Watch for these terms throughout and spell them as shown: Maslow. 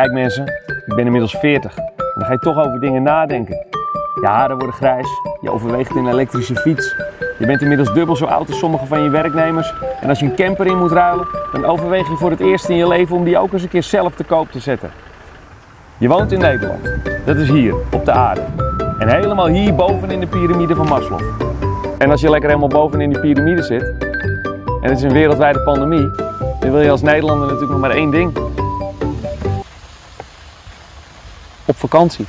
Kijk mensen, ik ben inmiddels 40. En dan ga je toch over dingen nadenken. Je haren worden grijs, je overweegt een elektrische fiets. Je bent inmiddels dubbel zo oud als sommige van je werknemers. En als je een camper in moet ruilen, dan overweeg je voor het eerst in je leven om die ook eens een keer zelf te koop te zetten. Je woont in Nederland. Dat is hier, op de aarde. En helemaal hier boven in de piramide van Maslow. En als je lekker helemaal boven in die piramide zit, en het is een wereldwijde pandemie, dan wil je als Nederlander natuurlijk nog maar één ding. Op vakantie.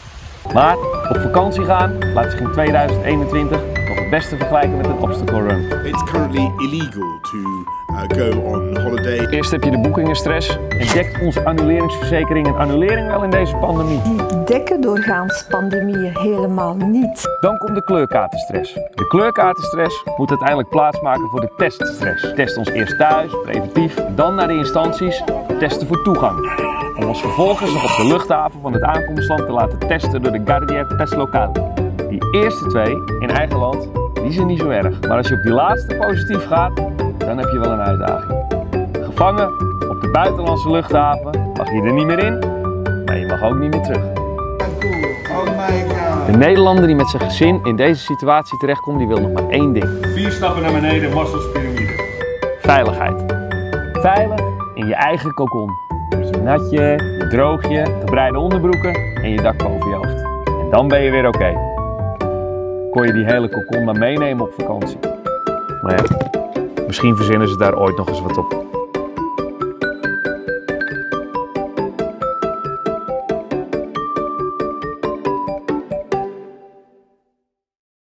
Maar op vakantie gaan laat zich in 2021 nog het beste vergelijken met een obstacle run. It's currently illegal to go on holiday. Eerst heb je de boekingenstress. En dekt onze annuleringsverzekering en annulering wel in deze pandemie? Die dekken doorgaans pandemieën helemaal niet. Dan komt de kleurkaartenstress. De kleurkaartenstress moet uiteindelijk plaatsmaken voor de teststress. Test ons eerst thuis, preventief, dan naar de instanties voor testen voor toegang. Om ons vervolgens nog op de luchthaven van het aankomstland te laten testen door de Guardia Pestlocale. Die eerste twee in eigen land, die zijn niet zo erg. Maar als je op die laatste positief gaat, dan heb je wel een uitdaging. Gevangen op de buitenlandse luchthaven mag je er niet meer in, maar je mag ook niet meer terug. De Nederlander die met zijn gezin in deze situatie terechtkomt, die wil nog maar één ding. 4 stappen naar beneden, Maslow's piramide. Veiligheid. Veilig in je eigen kokon. Met je natje, je droogje, gebreide onderbroeken en je dak boven je hoofd. En dan ben je weer oké. Kon je die hele kokon maar meenemen op vakantie. Maar ja, misschien verzinnen ze daar ooit nog eens wat op.